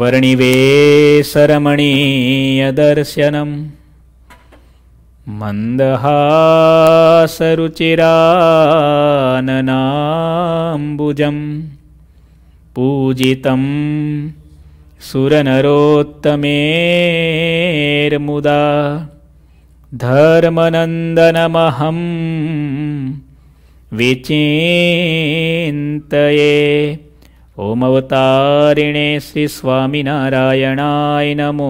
वर्णिवेशरमणीयदर्शनं मन्दहासरुचिराननाम्बुजं पूजितं सुरनरोत्तमेर्मुदा धर्मनन्दनमहं विचिन्तये। ओम अवतारिणे श्री स्वामीनारायणाय नमो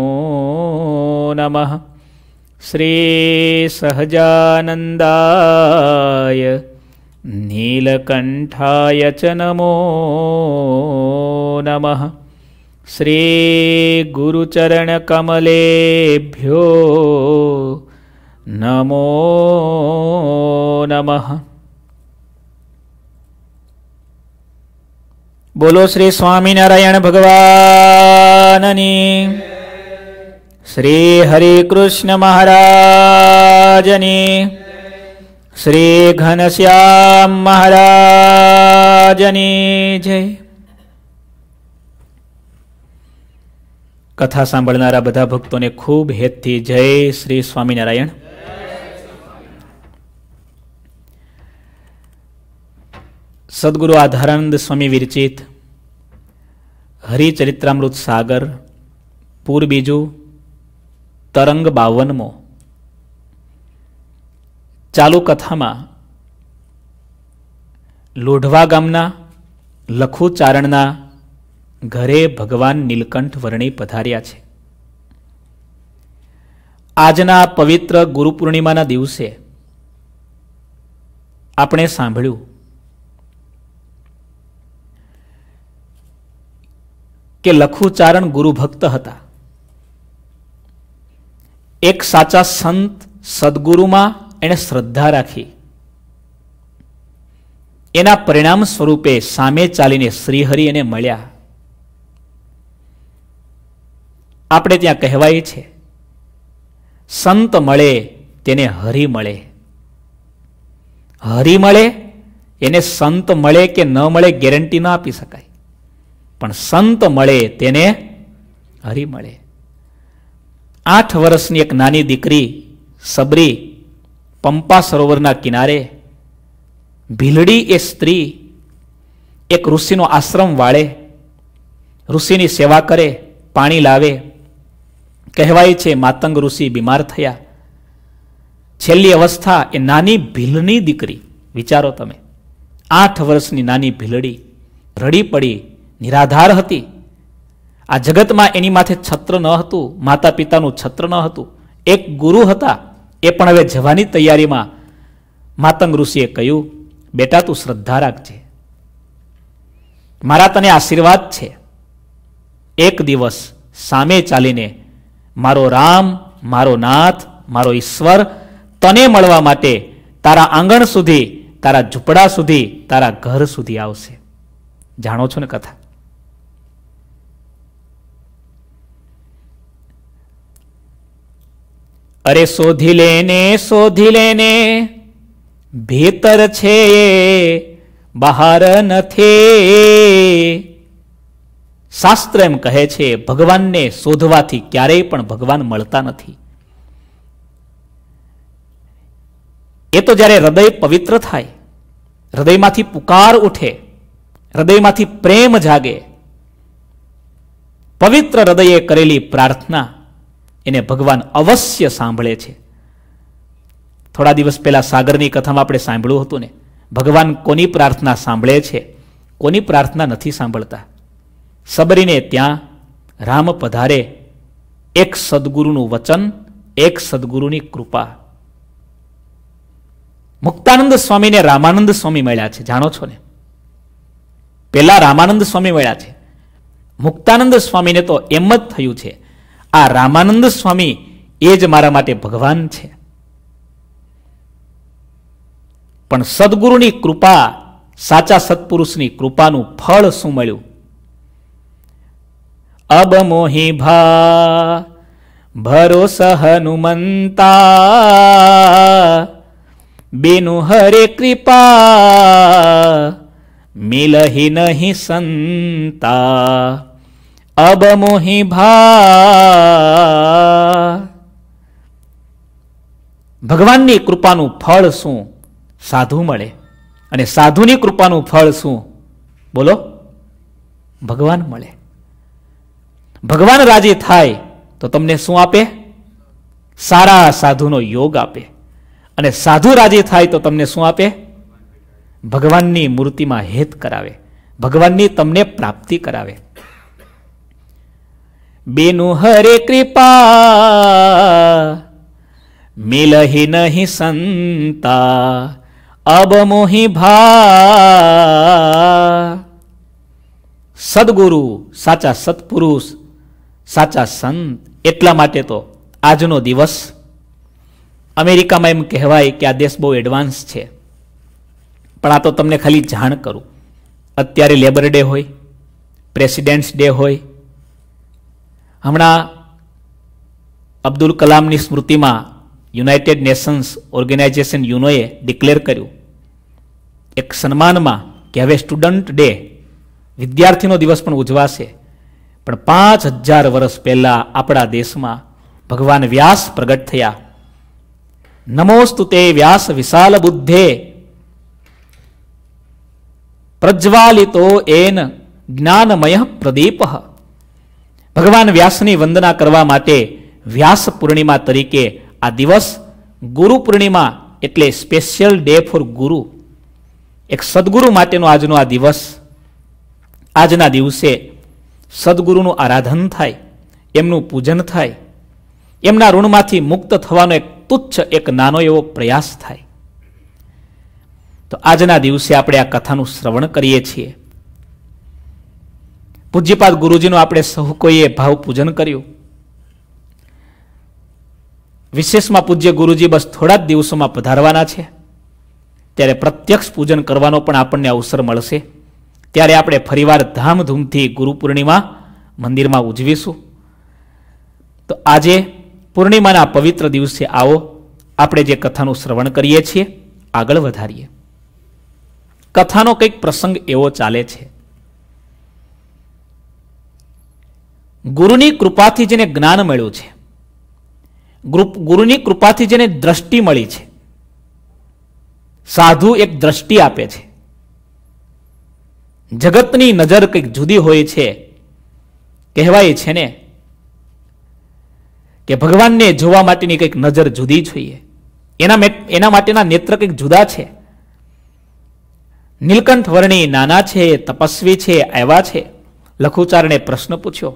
नमः। श्री सहजानन्दाय नीलकंठाय च नमो नमः। श्री गुरुचरण कमलेभ्यो नमो नमः। बोलो श्री स्वामीनारायण भगवाननी। श्री हरि कृष्ण महाराजनी। श्री घनश्याम महाराजनी जय। कथा सांभळनारा बधा भक्तों ने खूब हेतथी जय श्री स्वामीनारायण। सद्गुरु आधारानंद स्वामी विरचित हरिचरित्रामृत सागर पूर बीजू तरंग 52मो चालू कथा में लोढ़वा गामना लखु चारणना घरे भगवान नीलकंठ वर्णी पधार्या छे। आजना पवित्र गुरुपूर्णिमा दिवसे आपणे सांभळ्यु के लखुचारण गुरुभक्त हता। एक साचा संत सद्गुरु में एने श्रद्धा राखी एना परिणाम स्वरूपे सामे चालीने श्रीहरि एने मळ्या। आपणे त्यां कहेवाय छे संत मळे तेने हरि मळे, हरि मळे एने संत मळे के न मळे गेरंटी न आपी शकाय, पण संत मळे तेने हरि मळे। 8 वर्षनी एक नानी दीकरी सबरी पंपा सरोवरना किनारे भीलड़ी ए स्त्री एक ऋषिनो आश्रम वाळे, ऋषिनी सेवा करे, पाणी लावे। कहेवाय छे मातंग ऋषि बीमार थया, छेल्ली अवस्था ए नानी भीलनी दीकरी, विचारो तमे, 8 वर्षनी नानी भीलड़ी रड़ी पड़ी, निराधार हती। आ जगत में एनी माथे छत्र न हतुं, माता पितानुं छत्र न हतुं। एक गुरु हता ए पण हवे जवानी तैयारी में मातंग ऋषिए कह्युं, बेटा तू श्रद्धा राखजे, मारा तने आशीर्वाद छे, एक दिवस सामे चालीने मारो राम, मारो नाथ, मारो ईश्वर तने मळवा माटे तारा आंगण सुधी, तारा झूंपड़ा सुधी, तारा घर सुधी आवशे। जाणो छो ने कथा। अरे सोधी लेने भीतर छे बहार नथी। शास्त्र एम कहे छे भगवान ने शोधवाथी क्यारेय पण भगवान मळता नथी। ए तो ज्यारे हृदय पवित्र थाय, हृदयमांथी पुकार उठे, हृदयमांथी प्रेम जागे, पवित्र हृदये करेली प्रार्थना एने भगवान अवश्य सांभळे छे। थोड़ा दिवस पहला सागरनी कथामां आपणे सांभळ्युं हतुं ने, भगवान कोनी प्रार्थना सांभळे छे, कोनी प्रार्थना नथी सांभळता। सबरीने त्यां राम पधारे, एक सद्गुरुनुं वचन, एक सद्गुरुनी कृपा। मुक्तानंद स्वामी ने रामानंद स्वामी मळ्या छे, जाणो छो ने। पहला रामानंद स्वामी मळ्या छे, मुक्तानंद स्वामी ने तो एम ज थयुं छे आ रामानंद स्वामी एज मारा माटे भगवान छे। पण सद्गुरुनी कृपा, साचा सत्पुरुषनी कृपानुं फळ शुं मळ्युं? अब मोहि भा भरोस हनुमंता, बिनु हरे कृपा मिलहि नहीं संता। अब मोहि भा। ભગવાનની કૃપાનું ફળ શું? સાધુ મળે. અને સાધુની કૃપાનું ફળ શું? બોલો, ભગવાન મળે. ભગવાન રાજી થાય તો તમને શું આપે? સારા સાધુનો યોગ આપે. અને સાધુ રાજી થાય તો તમને શું આપે? ભગવાનની મૂર્તિમાં હેત કરાવે, ભગવાનની તમને પ્રાપ્તિ કરાવે. બેનુ હરે કૃપા मिलहि नहीं संता अब मोहि भा। सदगुरु, साचा सत्पुरुष, साचा संत, एटला माटे तो आजनो दिवस अमेरिका में एम कहवाय कि आ देश बहु एडवांस छे, पण आ तो तमने खाली जाण करूं। अत्यारे लेबर डे होय, प्रेसिडेंट्स डे होय, हमणा अब्दुल कलामनी स्मृति में યુનાઇટેડ નેશન્સ ઓર્ગેનાઇઝેશન યુનોએ ડિક્લેર કર્યું એક સન્માનમાં કે હવે સ્ટુડન્ટ ડે, વિદ્યાર્થીનો દિવસ પણ ઉજવાશે, પણ 5000 વર્ષ પહેલાં આપણા દેશમાં ભગવાન વ્યાસ પ્રગટ થયા. નમોસ્તુ તે વ્યાસ વિશાલ બુદ્ધે પ્રજ્વાલિતો એન જ્ઞાનમય પ્રદીપ. ભગવાન વ્યાસની વંદના કરવા માટે વ્યાસ પૂર્ણિમા તરીકે આ દિવસ ગુરુ પૂર્ણિમા એટલે સ્પેશિયલ ડે ફોર ગુરુ, એક સદગુરુ માટેનો આજનો આ દિવસ. આજના દિવસે સદગુરુનું આરાધન થાય, એમનું પૂજન થાય, એમના ઋણમાંથી મુક્ત થવાનો એક તુચ્છ, એક નાનો એવો પ્રયાસ થાય. તો આજના દિવસે આપણે આ કથાનું શ્રવણ કરીએ છીએ. પૂજ્યપાદ ગુરુજીનું આપણે સૌ કોઈએ ભાવ પૂજન કર્યું. વિશેષમાં પૂજ્ય ગુરુજી બસ થોડા જ દિવસોમાં પધારવાના છે, ત્યારે પ્રત્યક્ષ પૂજન કરવાનો પણ આપણને અવસર મળશે. ત્યારે આપણે ફરીવાર ધામધૂમથી ગુરુ પૂર્ણિમા મંદિરમાં ઉજવીશું. તો આજે પૂર્ણિમાના પવિત્ર દિવસે આવો, આપણે જે કથાનું શ્રવણ કરીએ છીએ આગળ વધારીએ. કથાનો કંઈક પ્રસંગ એવો ચાલે છે, ગુરુની કૃપાથી જેને જ્ઞાન મળ્યું છે, ગુરુની કૃપાથી જેને દ્રષ્ટિ મળી છે, સાધુ એક દ્રષ્ટિ આપે છે. જગતની નજર કંઈક જુદી હોય છે. કહેવાય છે ને કે ભગવાનને જોવા માટેની કંઈક નજર જુદી જોઈએ, એના માટેના નેત્ર કંઈક જુદા છે. નીલકંઠ વર્ણી નાના છે, તપસ્વી છે, આવ્યા છે. લખુચારણે પ્રશ્ન પૂછ્યો,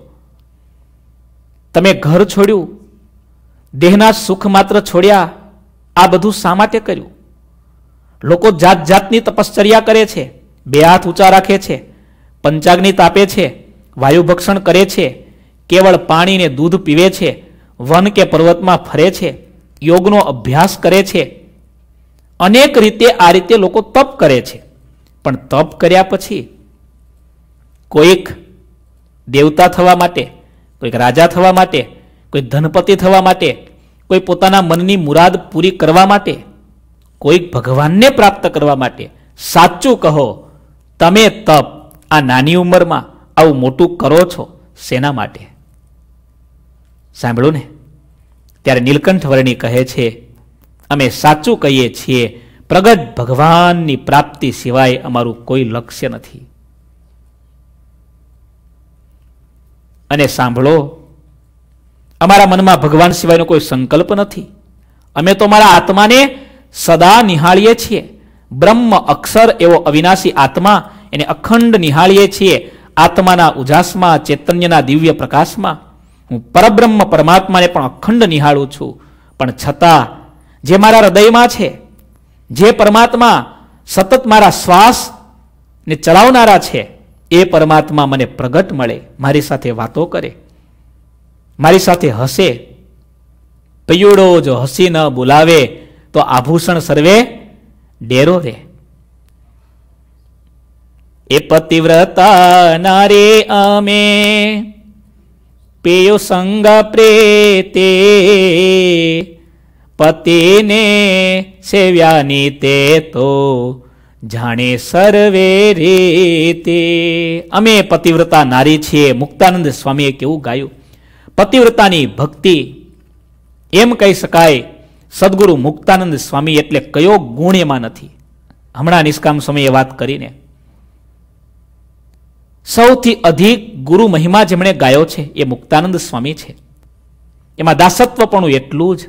તમે ઘર છોડ્યું, દેહના સુખ માત્ર છોડ્યા, આ બધું શા માટે કર્યું? લોકો જાત જાતની તપશ્ચર્યા કરે છે, બે હાથ ઊંચા રાખે છે, પંચાગ્નિ તાપે છે, વાયુ ભક્ષણ કરે છે, કેવળ પાણીને દૂધ પીવે છે, વન કે પર્વતમાં ફરે છે, યોગનો અભ્યાસ કરે છે, અનેક રીતે આ રીતે લોકો તપ કરે છે. પણ તપ કર્યા પછી કોઈક દેવતા થવા માટે, કોઈક રાજા થવા માટે, કોઈ ધનપતિ થવા માટે, કોઈ પોતાના મનની મુરાદ પૂરી કરવા માટે, કોઈક ભગવાનને પ્રાપ્ત કરવા માટે. સાચું કહો, તમે તપ આ નાની ઉંમરમાં આવું મોટું કરો છો શેના માટે? સાંભળો ને. ત્યારે નીલકંઠ વર્ણી કહે છે, અમે સાચું કહીએ છીએ, પ્રગટ ભગવાનની પ્રાપ્તિ સિવાય અમારું કોઈ લક્ષ્ય નથી. અને સાંભળો, અમારા મનમાં ભગવાન સિવાયનો કોઈ સંકલ્પ નથી. અમે તો અમારા આત્માને સદા નિહાળીએ છીએ. બ્રહ્મ અક્ષર એવો અવિનાશી આત્મા, એને અખંડ નિહાળીએ છીએ. આત્માના ઉજાસમાં, ચૈતન્યના દિવ્ય પ્રકાશમાં હું પરબ્રહ્મ પરમાત્માને પણ અખંડ નિહાળું છું. પણ છતાં જે મારા હૃદયમાં છે, જે પરમાત્મા સતત મારા શ્વાસને ચલાવનારા છે, એ પરમાત્મા મને પ્રગટ મળે, મારી સાથે વાતો કરે, મારી સાથે હસે. પૈયડો જો હસી ન બોલાવે તો આભૂષણ સર્વે ડેરો રે. એ પતિવ્રતા નારે અમે પેયો સંગ પ્રેતે પતિને સેવ્યાની તે તો जाने सर्वे रीते अमे पतिव्रता नारी छे। मुक्तानंद स्वामीए केवुं गायुं। पतिव्रतानी भक्ति एम कही शकाय। सद्गुरु मुक्तानंद स्वामी एटले कयो गुण एमां नथी। हमणां निष्काम स्वामीए वात करीने सौथी अधिक गुरु महिमा जेमणे गायो छे ए मुक्तानंद स्वामी छे। एमां दासत्व पण एटलुं ज,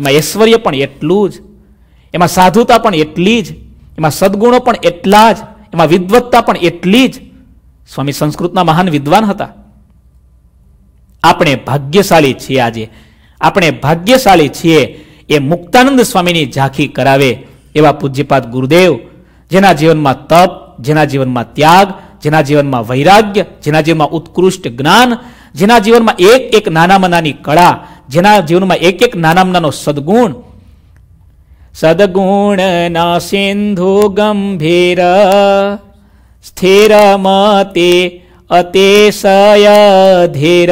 एमां ऐश्वर्य पण एटलुं ज, एमां साधुता पण एटली ज, एमां सद्गुणो पण एटला ज, एमां विद्वत्ता पण एटली ज। स्वामी संस्कृतना महान विद्वान हता। आपणे भाग्यशाली छीए। आजे आपणे भाग्यशाली छीए ए मुक्तानंद स्वामीनी झांकी करावे एवा पूज्यपाद गुरुदेव, जेना जीवनमां तप, जेना जीवनमां त्याग, जेना जीवनमां वैराग्य, जेना जीवनमां उत्कृष्ट ज्ञान, जेना जीवनमां एक एक नानामां नानी कला, जेना जीवनमां एक एक नानामां नानो सद्गुण। सद्गुण ना सिंधु गंभीर, स्थिर मते अतिशय धीर।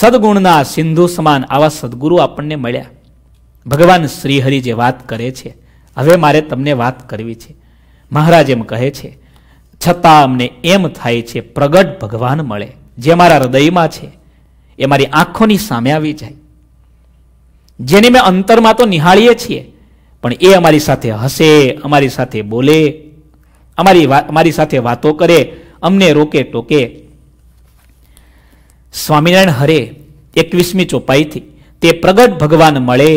सद्गुण ना सिंधु समान आवा सद्गुरु आपने मल्या। भगवान श्रीहरि जे बात करे छे, हवे मारे तमने बात करवी छे। महाराज एम कहे छे, छता अमने एम थाय छे प्रगट भगवान मळे, जे मारा हृदय में छे ए मारी आँखोनी सामे आवी जाय, जेने में अंतर में तो निहाळीए छीए पण ए अमारी साथे हसे, अमारी साथे बोले, अमारी साथे वातो करे, अमने रोके टोके। स्वामीनारायण हरे 21મી चौपाई थी ते प्रगट भगवान मळे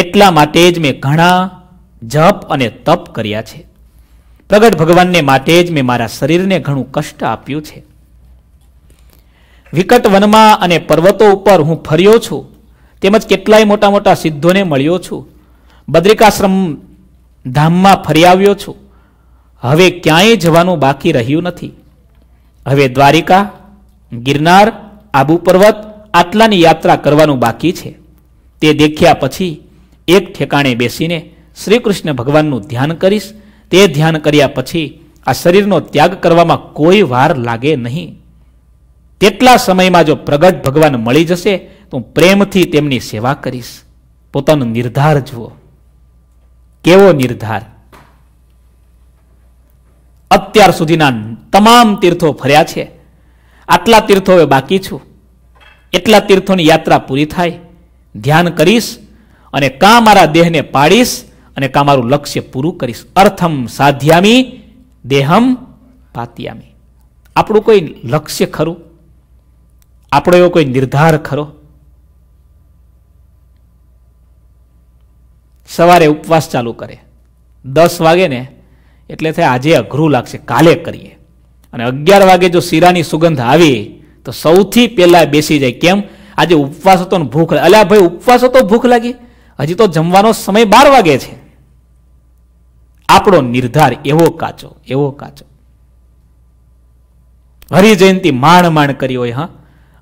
एटला माटे ज में घणा जप अने तप कर्या छे। प्रगट भगवान ने माटे ज में मारा शरीर ने घणुं कष्ट आप्युं छे। विकट वन में अने पर्वतों पर हूँ फर्यो छूं, તેમજ કેટલાય મોટા મોટા સિદ્ધોને મળ્યો છું, બદ્રિકાશ્રમ ધામમાં ફરી આવ્યો છું। હવે ક્યાંય જવાનું બાકી રહ્યું નથી। હવે દ્વારિકા, ગિરનાર, આબુ પર્વત આટલાની યાત્રા કરવાનું બાકી છે। તે દેખ્યા પછી એક ઠેકાણે બેસીને શ્રી કૃષ્ણ ભગવાનનું ધ્યાન કરીશ। તે ધ્યાન કર્યા પછી આ શરીરનો ત્યાગ કરવામાં કોઈ વાર લાગે નહીં। તેટલા સમયમાં જો પ્રગટ ભગવાન મળી જશે तो प्रेमथी तेमनी सेवा करीश। पोतानो निर्धार जुओ केवो निर्धार। अत्यार सुधीना तमाम तीर्थों फर्या छे। आटला तीर्थों हवे बाकी छू। एटला तीर्थोनी यात्रा पूरी थाय ध्यान करीश अने का मारा देहने पाडीश अने का मारू लक्ष्य पूरू करीश। अर्थम साध्यामी देहम पातियामी। आपणो कोई लक्ष्य खरू? आपणो एवो कोई निर्धार खरो? सवारे उपवास चालू करे 10 वागे ने एटले थाय आजे अघरुं लागशे, काले करीए। अने 11 वागे जो सीरानी सुगंध आवी तो सौथी पहेला बेसी जाय। केम? आजे उपवास हतो ने भूख लागी। अल्या भाई उपवास हतो, भूख लागी, हजी तो जमवानो समय 12 वागे छे। आपणो निर्धार एवो काचो, एवो काचो। हरि जयंती माण माण करी होय। हां,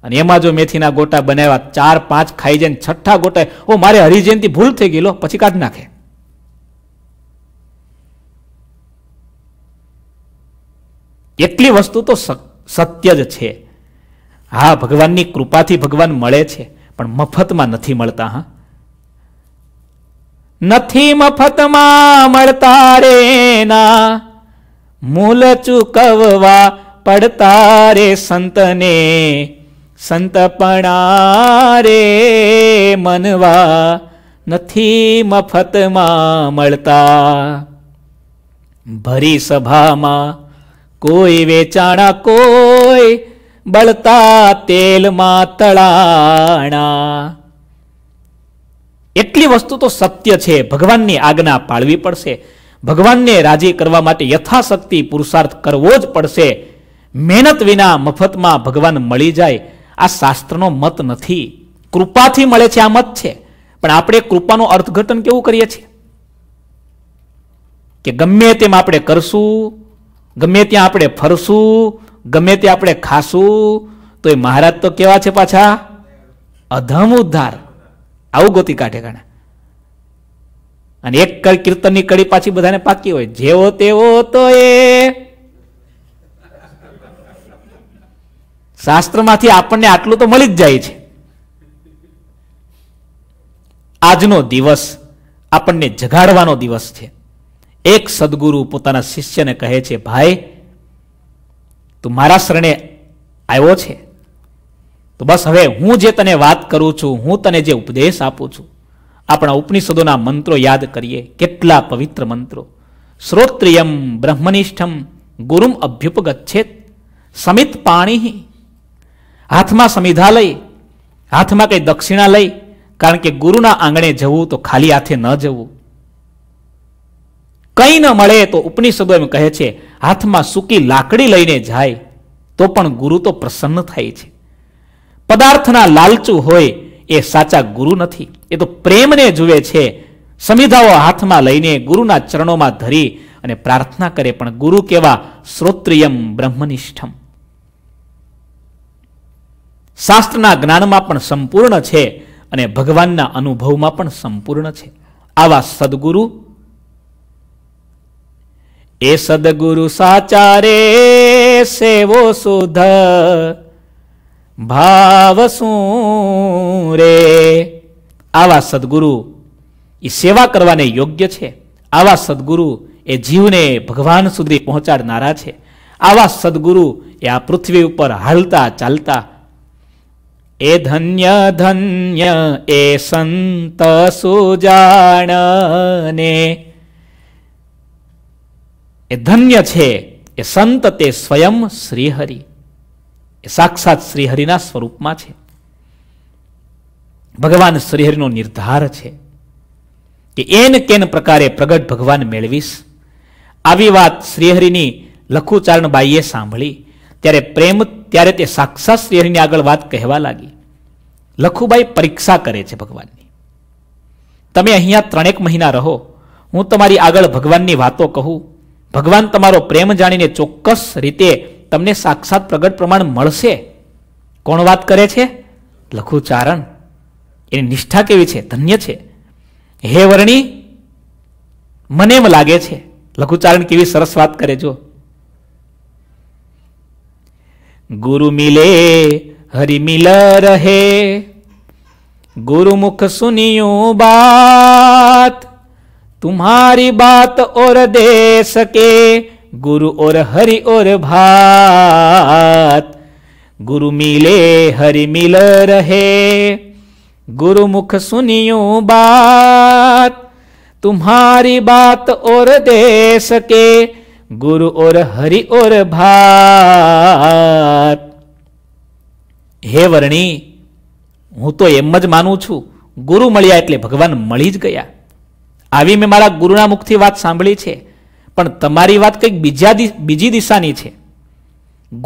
अने एमां जो मेथीना गोटा बनाव्या 4-5 खाई जाए, छठ्ठा गोटा ओ मारे हरिजयंती भूल थई गई, लो पछी काढी नाखे। एटली वस्तु तो सत्य ज छे। हाँ, भगवाननी कृपाथी भगवान मळे छे पण मफतमां नथी मळता। हाँ, नथी मफतमां मळता रे ना, मूल चूकववा पड़ता रे संतने। संतपणा रे मनवा, नथी मफतमां मळता। भरी सभामां कोई वेचाणा, कोई बळता तेलमां तळाणा। एटली वस्तु तो सत्य छे। भगवाननी आज्ञा पाळवी पड़शे। भगवानने राजी करवा माटे यथाशक्ति पुरुषार्थ करवो ज पड़शे। मेहनत विना मफतमां भगवान मळी जाय आ शास्त्रनो मत नथी। कृपाथी मळे छे आ मत छे। पण आपणे कृपानो अर्थघटन केवुं करीए छीए के गमे तेम आपणे करशुं, गमे त्यां आपणे फरशुं, गमे ते आपणे खाशुं। तो ए महाराज तो केवा छे पाछा? अधम उद्धार। आवुं गोती काढे गणा। अने एक कीर्तननी कड़ी पाछी बधाने पाकी होय। जेवो तेवो तो ए શાસ્ત્રમાંથી આપણને આટલું તો મળી જ જાય છે। આજનો દિવસ આપણને જગાડવાનો દિવસ છે। એક સદગુરુ પોતાના શિષ્યને કહે છે, ભાઈ તું મારા શરણે આવ્યો છે તો બસ હવે હું જે તને વાત કરું છું, હું તને જે ઉપદેશ આપું છું, આપણા ઉપનિષદોના મંત્રો યાદ કરીએ, કેટલા પવિત્ર મંત્રો. શ્રોત્રિયમ બ્રહ્મનિષ્ઠમ ગુરુમ અભ્યુપગચ્છેત સમિત પાણી. હાથમાં સમિધા લઈ, હાથમાં કંઈ દક્ષિણા લઈ, કારણ કે ગુરુના આંગણે જવું તો ખાલી હાથે ન જવું. કંઈ ન મળે તો ઉપનિષદો એમ કહે છે, હાથમાં સૂકી લાકડી લઈને જાય તો પણ ગુરુ તો પ્રસન્ન થાય છે. પદાર્થના લાલચું હોય એ સાચા ગુરુ નથી, એ તો પ્રેમને જુએ છે. સમિધાઓ હાથમાં લઈને ગુરુના ચરણોમાં ધરી અને પ્રાર્થના કરે, પણ ગુરુ કેવા? શ્રોત્રિયમ બ્રહ્મનિષ્ઠમ. શાસ્ત્રના જ્ઞાનમાં પણ સંપૂર્ણ છે અને ભગવાનના અનુભવમાં પણ સંપૂર્ણ છે. આવા સદગુરુ, એ સદગુરુ સાચા રે સેવો સુધ ભાવ શું રે. આવા સદગુરુ એ સેવા કરવાને યોગ્ય છે. આવા સદગુરુ એ જીવને ભગવાન સુધી પહોંચાડનારા છે. આવા સદગુરુ એ આ પૃથ્વી ઉપર હાલતા ચાલતા. એ ધન્ય ધન્ય એ સંત સુજાણને. એ ધન્ય છે એ સંત, તે સ્વયં શ્રીહરિ, એ સાક્ષાત શ્રીહરિના સ્વરૂપમાં છે. ભગવાન શ્રીહરિનો નિર્ધાર છે કે એન કેન પ્રકારે પ્રગટ ભગવાન મેળવીશ. આવી વાત શ્રીહરિની લખુચારણ બાઈએ સાંભળી ત્યારે પ્રેમ, ત્યારે તે સાક્ષાત શ્રીહરિની આગળ વાત કહેવા લાગી. લખુબાઈ પરીક્ષા કરે છે ભગવાનની. તમે અહીંયા 3 મહિના રહો, હું તમારી આગળ ભગવાનની વાતો કહું, ભગવાન તમારો પ્રેમ જાણીને ચોક્કસ રીતે તમને સાક્ષાત પ્રગટ પ્રમાણ મળશે. કોણ વાત કરે છે? લખુચારણ. એની નિષ્ઠા કેવી છે? ધન્ય છે. હે વર્ણી, મને એમ લાગે છે લખુચારણ કેવી સરસ વાત કરે. જો ગુરુ મિલે હરિ મિલ રહે, ગુરુમુખ સુનિયો બાત, तुम्हारी बात और देश के, गुरु और हरि और भात. गुरु मिले हरि मिल रहे, गुरु मुख सुनियो बात, तुम्हारी बात और देश के, गुरु और हरि और भात. हे वर्णी, हूँ तो एम ज मानु छू, गुरु मल्या एटले भगवान मळी ज गया. આવી મેં મારા ગુરુના મુખથી વાત સાંભળી છે, પણ તમારી વાત કંઈક બીજી દિશાની છે.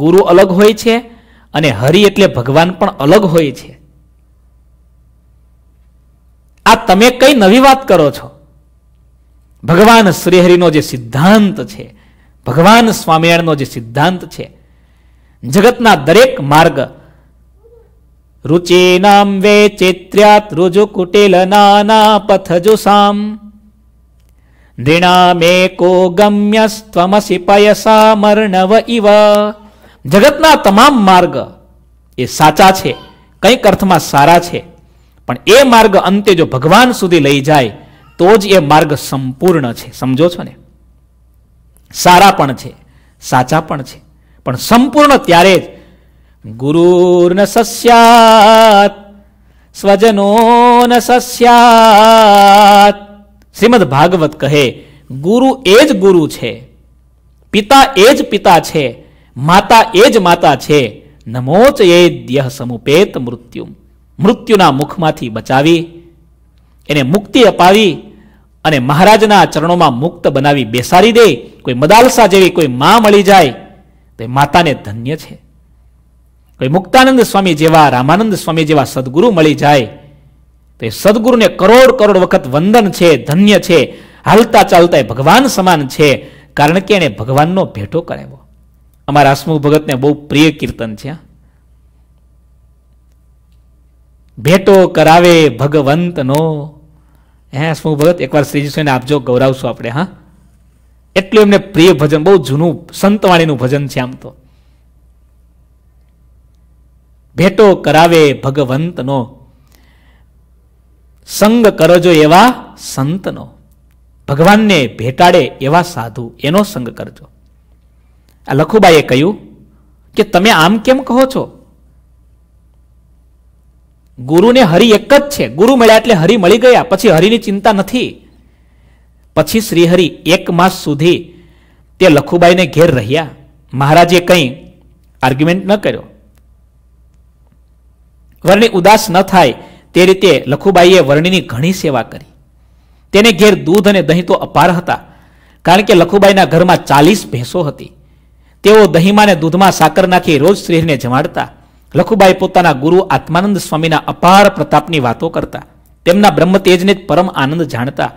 ગુરુ અલગ હોય છે અને હરિ એટલે ભગવાન પણ અલગ હોય છે. આ તમે કઈ નવી વાત કરો છો? ભગવાન શ્રીહરિનો જે સિદ્ધાંત છે, ભગવાન સ્વામિનારાયણનો જે સિદ્ધાંત છે, જગતના દરેક માર્ગ રુચિનામ વે ચેત્ર્યાત રુજુ કુટિલ નાના પથજુ સામ, કો ગમ્યસ્ત્વમસી પયસા મર્ણવ ઇવ. જગતના તમામ માર્ગ એ સાચા છે, કંઈક અર્થમાં સારા છે, પણ એ માર્ગ અંતે જો ભગવાન સુધી લઈ જાય તો જ એ માર્ગ સંપૂર્ણ છે. સમજો છો ને? સારા પણ છે, સાચા પણ છે, પણ સંપૂર્ણ ત્યારે જ. ગુરુર્ન સસ્યાત સ્વજનો ન સસ્યાત. શ્રીમદ ભાગવત કહે, ગુરુ એ જ ગુરુ છે, પિતા એ જ પિતા છે, માતા એ જ માતા છે. નમોચ એ દ્યહ સમુપેત મૃત્યુ. મૃત્યુના મુખમાંથી બચાવી, એને મુક્તિ અપાવી અને મહારાજના ચરણોમાં મુક્ત બનાવી બેસાડી દે કોઈ મદાલસા જેવી કોઈ માં મળી જાય તો એ માતાને ધન્ય છે. કોઈ મુક્તાનંદ સ્વામી જેવા, રામાનંદ સ્વામી જેવા સદગુરુ મળી જાય તો એ સદગુરુને કરોડ કરોડ વખત વંદન છે, ધન્ય છે. હાલતા ચાલતા એ ભગવાન સમાન છે, કારણ કે એને ભગવાનનો ભેટો કરાવ્યો. અમારા હસમુખ ભગતને બહુ પ્રિય કીર્તન છે. ભેટો કરાવે ભગવંતનો. હે હસમુખ ભગત, એકવાર શ્રીજી સ્વામીને આપજો, ગૌરાવશું આપણે. હા, એટલું એમને પ્રિય ભજન, બહુ જૂનું સંતવાણીનું ભજન છે. આમ તો ભેટો કરાવે ભગવંતનો સંગ કરજો એવા સંતનો. ભગવાનને ભેટાડે એવા સાધુ, એનો સંગ કરજો. આ લખુબાઈએ કહ્યું કે તમે આમ કેમ કહો છો? ગુરુને હરિ એક જ છે, ગુરુ મળ્યા એટલે હરિ મળી ગયા, પછી હરિની ચિંતા નથી. પછી શ્રીહરિ 1 માસ સુધી તે લખુબાઈને ઘેર રહ્યા. મહારાજે કંઈ આર્ગ્યુમેન્ટ ન કર્યો, વર્ણિ ઉદાસ ન થાય તે રીતે લખુબાઈએ વર્ણિની ઘણી સેવા કરી. તેને ઘેર દૂધ અને દહીં તો અપાર હતા, કારણ કે લખુબાઈના ઘરમાં 40 ભેંસો હતી. તેઓ દહીંમાં અને દૂધમાં સાકર નાખી રોજ શ્રીહરિને જમાડતા. લખુબાઈ પોતાના ગુરુ આત્માનંદ સ્વામીના અપાર પ્રતાપની વાતો કરતા, તેમના બ્રહ્મતેજને પરમ આનંદ જાણતા.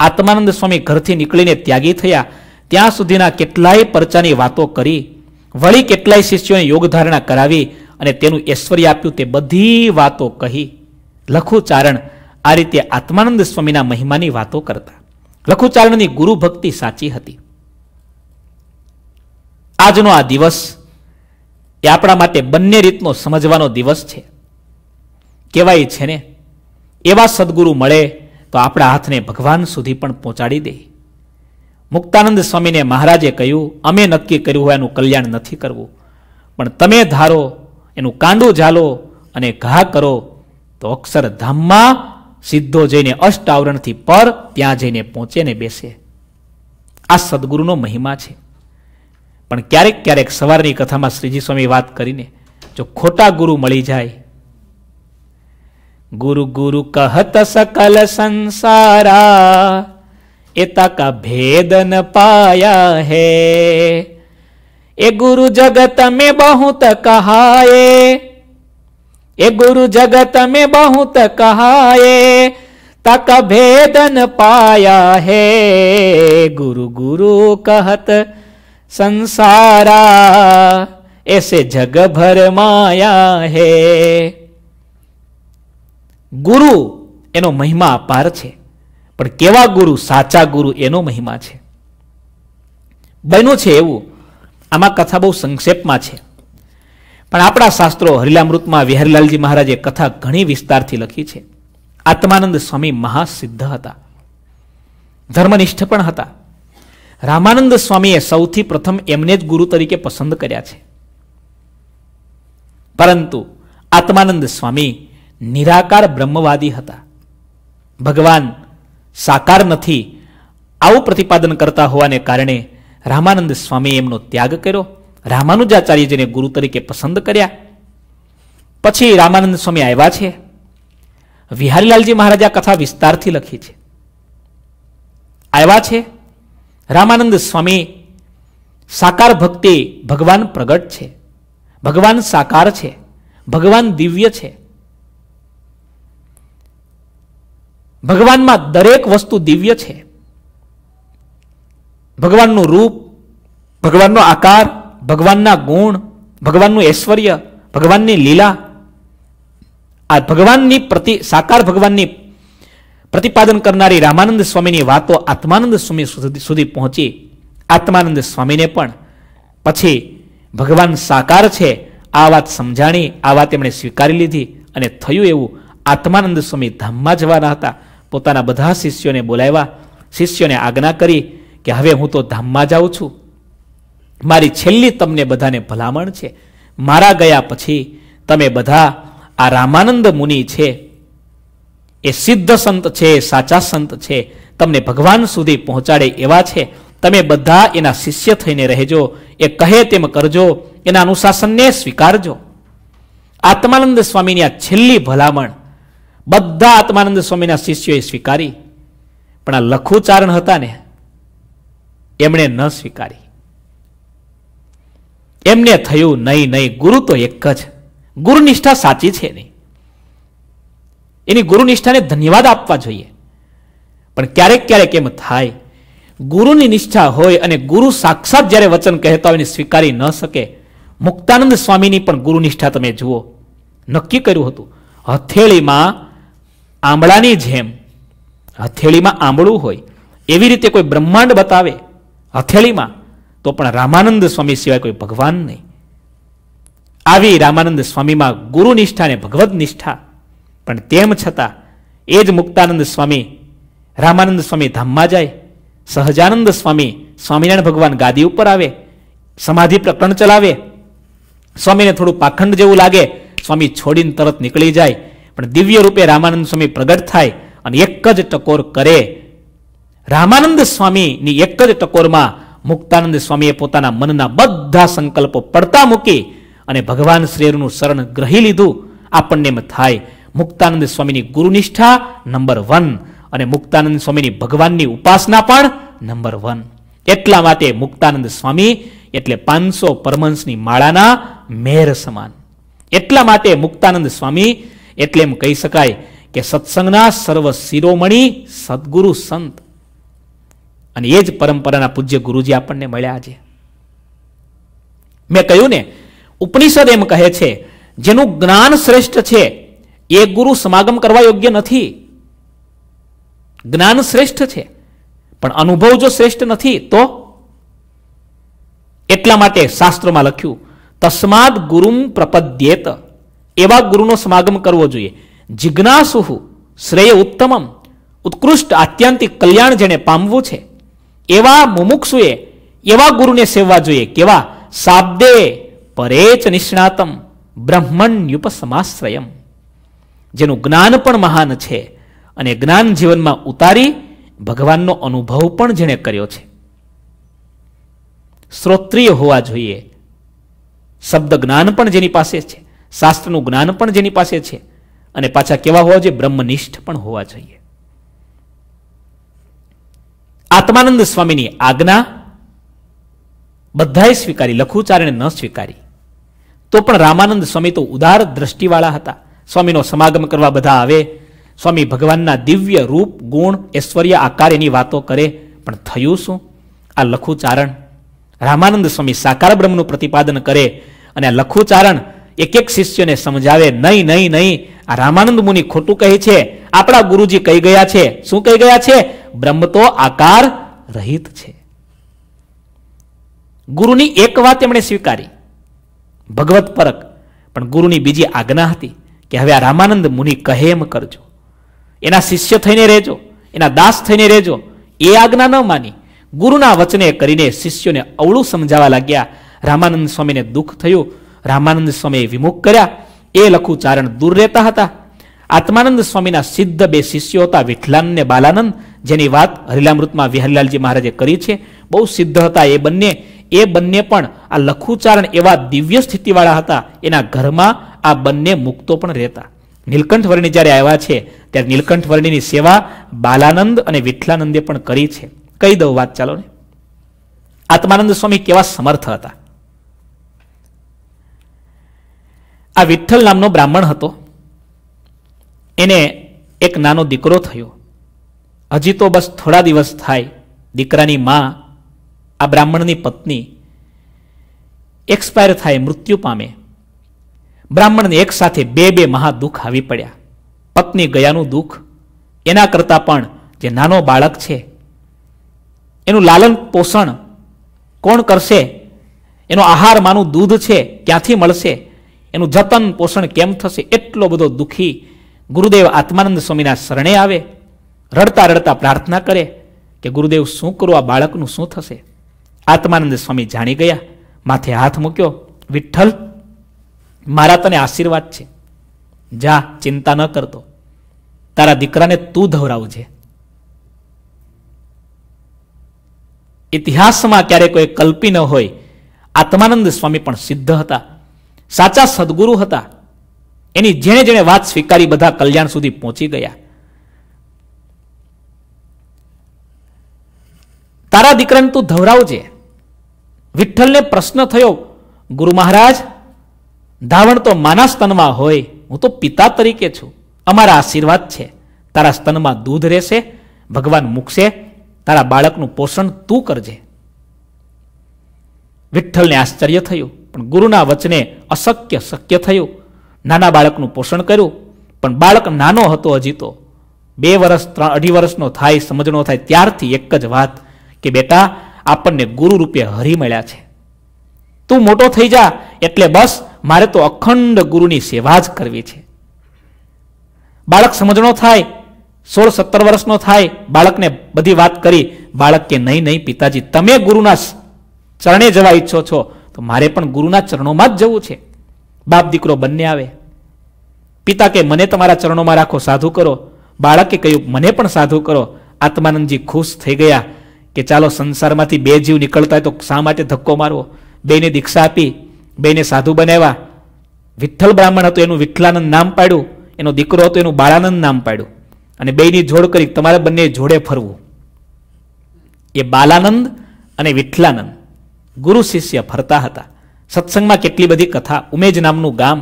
આત્માનંદ સ્વામી ઘરથી નીકળીને ત્યાગી થયા ત્યાં સુધીના કેટલાય પરચાની વાતો કરી, વળી કેટલાય શિષ્યોને યોગધારણા કરાવી અને તેનું ઐશ્વર્ય આપ્યું, તે બધી વાતો કહી. લખુચારણ આ રીતે આત્માનંદ સ્વામીના મહિમાની વાતો કરતા. લખુચારણની ગુરુ ભક્તિ સાચી હતી. આજનો આ દિવસ એ આપણા માટે બંને રીતનો સમજવાનો દિવસ છે. કહેવાય છે ને, એવા સદગુરુ મળે તો આપણા હાથને ભગવાન સુધી પણ પહોંચાડી દે. મુક્તાનંદ સ્વામીને મહારાજે કહ્યું, અમે નક્કી કર્યું હોય એનું કલ્યાણ નથી કરવું, પણ તમે ધારો એનું કાંડું ઝાલો અને ઘા કરો તો અક્ષરધામમાં સીધો જઈને અષ્ટ આવરણથી પર ત્યાં જઈને પહોંચે ને બેસે. આ સદગુરુનો મહિમા છે. પણ ક્યારેક ક્યારેક સવારની કથામાં શ્રીજી સ્વામી વાત કરીને જો ખોટા ગુરુ મળી જાય. ગુરુ ગુરુ કહત સકલ સંસારા एता का भेदन पाया है, ए गुरु जगत में बहुत कहाए, ए गुरु जगत में बहुत कहाए, तक भेदन पाया है, गुरु गुरु कहत संसारा, ऐसे जग भर माया है। गुरु एनो महिमा अपार छे, પણ કેવા ગુરુ, સાચા ગુરુ, એનો મહિમા છે. બન્યું છે એવું. આમાં કથા બહુ સંક્ષેપમાં છે, પણ આપણા શાસ્ત્રો હરિલામૃતમાં વિહરીલાલજી મહારાજે કથા ઘણી વિસ્તારથી લખી છે. આત્માનંદ સ્વામી મહાસિદ્ધ હતા, ધર્મનિષ્ઠ પણ હતા. રામાનંદ સ્વામીએ સૌથી પ્રથમ એમને જ ગુરુ તરીકે પસંદ કર્યા છે, પરંતુ આત્માનંદ સ્વામી નિરાકાર બ્રહ્મવાદી હતા. ભગવાન સાકાર નથી આવું પ્રતિપાદન કરતા હોવાને કારણે રામાનંદ સ્વામીએ એમનો ત્યાગ કર્યો. રામાનુજાચાર્યજીને ગુરુ તરીકે પસંદ કર્યા. પછી રામાનંદ સ્વામી આવ્યા છે. વિહારીલાલજી મહારાજે આ કથા વિસ્તારથી લખી છે. આવ્યા છે રામાનંદ સ્વામી, સાકાર ભક્તિ, ભગવાન પ્રગટ છે, ભગવાન સાકાર છે, ભગવાન દિવ્ય છે. ભગવાનમાં દરેક વસ્તુ દિવ્ય છે. ભગવાનનું રૂપ, ભગવાનનો આકાર, ભગવાનના ગુણ, ભગવાનનું ઐશ્વર્ય, ભગવાનની લીલા, આ ભગવાનની સાકાર ભગવાનની પ્રતિપાદન કરનારી રામાનંદ સ્વામીની વાતો આત્માનંદ સ્વામી સુધી પહોંચી. આત્માનંદ સ્વામીને પણ પછી ભગવાન સાકાર છે આ વાત સમજાણી, આ વાત એમણે સ્વીકારી લીધી. અને થયું એવું, આત્માનંદ સ્વામી ધામમાં જવાના હતા. પોતાના બધા શિષ્યોને બોલાવ્યા, શિષ્યોને આજ્ઞા કરી કે હવે હું તો ધામમાં જાઉં છું, મારી છેલ્લી તમને બધાને ભલામણ છે, મારા ગયા પછી તમે બધા આ રામાનંદ મુનિ છે, એ સિદ્ધ સંત છે, સાચા સંત છે, તમને ભગવાન સુધી પહોંચાડે એવા છે, તમે બધા એના શિષ્ય થઈને રહેજો, એ કહે તેમ કરજો, એના અનુશાસનને સ્વીકારજો. આત્માનંદ સ્વામીની આ છેલ્લી ભલામણ બધા આત્માનંદ સ્વામીના શિષ્યોએ સ્વીકારી, પણ આ લખુચારણ હતા ને, એમણે ન સ્વીકારી. એમને થયું નહીં નહીં, ગુરુ તો એક જ, ગુરુનિષ્ઠા સાચી છે નહીં, એની ગુરુનિષ્ઠાને ધન્યવાદ આપવા જોઈએ. પણ ક્યારેક ક્યારેક એમ થાય, ગુરુની નિષ્ઠા હોય અને ગુરુ સાક્ષાત જ્યારે વચન કહેતા હોય એને સ્વીકારી ન શકે. મુક્તાનંદ સ્વામીની પણ ગુરુનિષ્ઠા તમે જુઓ, નક્કી કર્યું હતું હથેળીમાં આંબળાની જેમ, હથેળીમાં આંબળું હોય એવી રીતે કોઈ બ્રહ્માંડ બતાવે હથેળીમાં, તો પણ રામાનંદ સ્વામી સિવાય કોઈ ભગવાન નહીં. આવી રામાનંદ સ્વામીમાં ગુરુનિષ્ઠા ને ભગવદ નિષ્ઠા, પણ તેમ છતાં એ જ મુક્તાનંદ સ્વામી રામાનંદ સ્વામી ધામમાં જાય, સહજાનંદ સ્વામી સ્વામિનારાયણ ભગવાન ગાદી ઉપર આવે, સમાધિ પ્રકરણ ચલાવે. સ્વામીને થોડું પાખંડ જેવું લાગે, સ્વામી છોડીને તરત નીકળી જાય. પણ દિવ્ય રૂપે રામાનંદ સ્વામી પ્રગટ થાય અને એક જ ટકોર કરે. રામાનંદ સ્વામીની એક જ ટકોરમાં મુક્તાનંદ સ્વામીએ પોતાના મનના બધા સંકલ્પો પડતા મૂકી અને ભગવાન શ્રીનું શરણ ગ્રહી લીધું. આપણને એમ થાય મુક્તાનંદ સ્વામીની ગુરુનિષ્ઠા નંબર 1 અને મુક્તાનંદ સ્વામીની ભગવાનની ઉપાસના પણ નંબર 1. એટલા માટે મુક્તાનંદ સ્વામી એટલે 500 પરમહંસની માળાના મેર સમાન. એટલા માટે મુક્તાનંદ સ્વામી એટલે એમ કહી શકાય કે સત્સંગના સર્વ શિરોમણી સદગુરુ સંત. અને એ જ પરંપરાના પૂજ્ય ગુરુજી આપણને મળ્યા. આજે મેં કહ્યું ને, ઉપનિષદ એમ કહે છે જેનું જ્ઞાન શ્રેષ્ઠ છે એ ગુરુ સમાગમ કરવા યોગ્ય નથી. જ્ઞાન શ્રેષ્ઠ છે પણ અનુભવ જો શ્રેષ્ઠ નથી તો? એટલા માટે શાસ્ત્રોમાં લખ્યું તસ્માદ ગુરુમ પ્રપદ્યેત, એવા ગુરુનો સમાગમ કરવો જોઈએ. જિજ્ઞાસુઃ શ્રેય ઉત્તમમ, ઉત્કૃષ્ટ આત્યંતિક કલ્યાણ જેને પામવું છે એવા મુમુક્ષુએ એવા ગુરુને સેવવા જોઈએ. કેવા? શાબ્દે પરેચ નિષ્ણાતમ બ્રહ્મણ્યુપસમાશ્રયમ, જેનું જ્ઞાન પણ મહાન છે અને જ્ઞાન જીવનમાં ઉતારી ભગવાનનો અનુભવ પણ જેણે કર્યો છે. શ્રોત્રિય હોવા જોઈએ, શબ્દ જ્ઞાન પણ જેની પાસે છે, શાસ્ત્રનું જ્ઞાન પણ જેની પાસે છે, અને પાછા કેવા હોવા જોઈએ? બ્રહ્મનિષ્ઠ પણ હોવા જોઈએ. આત્માનંદ સ્વામીની આજ્ઞા બધાએ સ્વીકારી, લખુચારણે ન સ્વીકારી. તો પણ રામાનંદ સ્વામી તો ઉદાર દ્રષ્ટિવાળા હતા. સ્વામીનો સમાગમ કરવા બધા આવે, સ્વામી ભગવાનના દિવ્ય રૂપ, ગુણ, ઐશ્વર્ય, આકાર એની વાતો કરે, પણ થયું શું? આ લખુચારણ. રામાનંદ સ્વામી સાકાર બ્રહ્મનું પ્રતિપાદન કરે અને આ લખુચારણ એક એક શિષ્યને સમજાવે, નહીં નહીં નહીં, આ રામાનંદ મુનિ ખોટું કહે છે, આપણા ગુરુજી કહી ગયા છે. શું કહી ગયા છે? બ્રહ્મ તો આકાર રહિત છે. ગુરુની એક વાત એમણે સ્વીકારી, ભગવત પરક, પણ ગુરુની બીજી આજ્ઞા હતી કે હવે આ રામાનંદ મુનિ કહે એમ કરજો, એના શિષ્ય થઈને રહેજો, એના દાસ થઈને રહેજો. એ આજ્ઞા ન માની, ગુરુના વચને કરીને શિષ્યોને અવળું સમજાવવા લાગ્યા. રામાનંદ સ્વામીને દુઃખ થયું, રામાનંદ સ્વામીએ વિમુખ કર્યા. એ લખુચારણ દૂર રહેતા હતા. આત્માનંદ સ્વામીના સિદ્ધ બે શિષ્યો હતા, વિઠલાન ને બાલાનંદ, જેની વાત હરિલામૃતમાં વિહરલાલજી મહારાજે કરી છે. બહુ સિદ્ધ હતા એ બંને. એ બંને પણ આ લખુચારણ એવા દિવ્ય સ્થિતિવાળા હતા. એના ઘરમાં આ બંને મુક્તો પણ રહેતા. નીલકંઠ વર્ણી જ્યારે આવ્યા છે ત્યારે નીલકંઠ વર્ણીની સેવા બાલાનંદ અને વિઠલાનંદે પણ કરી છે. કહી દઉં વાત, ચાલો ને. આત્માનંદ સ્વામી કેવા સમર્થ હતા. આ વિઠ્ઠલ નામનો બ્રાહ્મણ હતો. એને એક નાનો દીકરો થયો. હજી તો બસ થોડા દિવસ થાય. દીકરાની માં, આ બ્રાહ્મણની પત્ની, એક્સપાયર થાય, મૃત્યુ પામે. બ્રાહ્મણને એક સાથે બે બે મહાદુઃખ આવી પડ્યા. પત્ની ગયાનું દુઃખ, એના કરતાં પણ જે નાનો બાળક છે એનું લાલન પોષણ કોણ કરશે? એનો આહાર માનું દૂધ છે, ક્યાંથી મળશે? એનું જતન પોષણ કેમ થશે? એટલો બધો દુઃખી ગુરુદેવ આત્માનંદ સ્વામીના શરણે આવે. રડતા રડતા પ્રાર્થના કરે કે ગુરુદેવ શું કરું, આ બાળકનું શું થશે? આત્માનંદ સ્વામી જાણી ગયા, માથે હાથ મૂક્યો. વિઠ્ઠલ, મારા તને આશીર્વાદ છે, જા, ચિંતા ન કરતો, તારા દીકરાને તું ધવરાવજે. ઇતિહાસમાં ક્યારેય કોઈ કલ્પી ન હોય. આત્માનંદ સ્વામી પણ સિદ્ધ હતા, સાચા સદગુરુ હતા. એની જેણે જેણે વાત સ્વીકારી બધા કલ્યાણ સુધી પહોંચી ગયા. તારા દીકરાને તું ધવરાવજે. વિઠ્ઠલને પ્રશ્ન થયો, ગુરુ મહારાજ, ધાવણ તો માના સ્તનમાં હોય, હું તો પિતા તરીકે છું, અમારા આશીર્વાદ છે, તારા સ્તનમાં દૂધ રહેશે, ભગવાન મૂકશે, તારા બાળકનું પોષણ તું કરજે. વિઠ્ઠલને આશ્ચર્ય થયું, પણ ગુરુના વચને અશક્ય શક્ય થયું. નાના બાળકનું પોષણ કર્યું, પણ બાળક નાનો હતો હજી તો. 2 વર્ષ 3-2.5 વર્ષનો થાય, સમજણો થાય ત્યારથી એક જ વાત કે બેટા, આપણને ગુરુ રૂપે હરિ મળ્યા છે, તું મોટો થઈ જા એટલે બસ મારે તો અખંડ ગુરુની સેવા જ કરવી છે. બાળક સમજણો થાય, 16-17 વર્ષનો થાય બાળકને બધી વાત કરી, બાળક કે નહીં નહીં પિતાજી, તમે ગુરુના ચરણે જવા ઈચ્છો છો તો મારે પણ ગુરુના ચરણોમાં જ જવું છે. બાપ દીકરો બંને આવે. પિતા કે મને તમારા ચરણોમાં રાખો, સાધુ કરો. બાળકે કહ્યું મને પણ સાધુ કરો. આત્માનંદજી ખુશ થઈ ગયા કે ચાલો સંસારમાંથી બે જીવ નીકળતા હોય તો શા માટે ધક્કો મારવો. બેને દીક્ષા આપી, બેને સાધુ બનાવ્યા. વિઠ્ઠલ બ્રાહ્મણ હતો એનું વિઠ્ઠલાનંદ નામ પાડ્યું, એનો દીકરો હતો એનું બાળાનંદ નામ પાડ્યું, અને બેની જોડ કરી તમારે બંને જોડે ફરવું. એ બાલાનંદ અને વિઠ્ઠલાનંદ ગુરુ શિષ્ય ફરતા હતા. સત્સંગમાં કેટલી બધી કથા. ઉમેજ નામનું ગામ.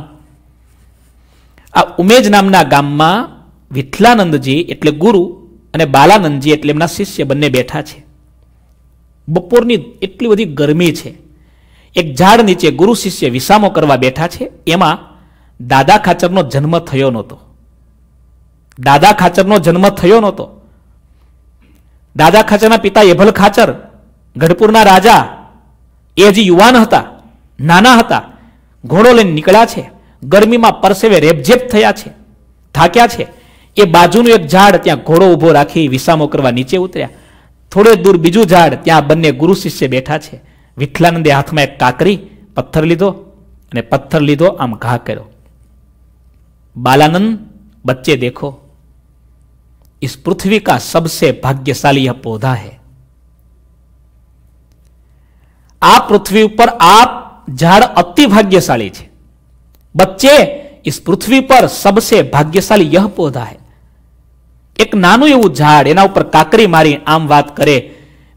આ ઉમેજ નામના ગામમાં વિઠ્ઠલાનંદજી એટલે ગુરુ અને બાલાનંદજી એટલે એમના શિષ્ય બંને બેઠા છે. બપોરની એટલી બધી ગરમી છે. એક ઝાડ નીચે ગુરુ શિષ્ય વિસામો કરવા બેઠા છે. એમાં દાદા ખાચરનો જન્મ થયો નહોતો. દાદા ખાચરનો જન્મ થયો નહોતો. દાદા ખાચરના પિતા એભલ ખાચર ગઢપુરના રાજા, એ હજી યુવાન હતા, નાના હતા. ઘોડો લઈને નીકળ્યા છે. ગરમીમાં પરસેવે રેબઝેબ થયા છે, થાક્યા છે. એ બાજુનું એક ઝાડ ત્યાં ઘોડો ઊભો રાખી વિસામો કરવા નીચે ઉતર્યા. થોડે દૂર બીજું ઝાડ, ત્યાં બંને ગુરુ શિષ્ય બેઠા છે. વિઠ્ઠલાનંદે હાથમાં એક કાકરી પથ્થર લીધો અને પથ્થર લીધો આમ ઘા કર્યો. બાલાનંદ, बच्चे देखो, इस पृथ्वी का सबसे भाग्यशाली यह पौधा है. आप पृथ्वी पर आप झाड़ अति भाग्यशाली है. बच्चे, इस पृथ्वी पर सबसे भाग्यशाली यह पौधा है. एक नानु एवं झाड़ एना पर काकरी मारी आम बात करे.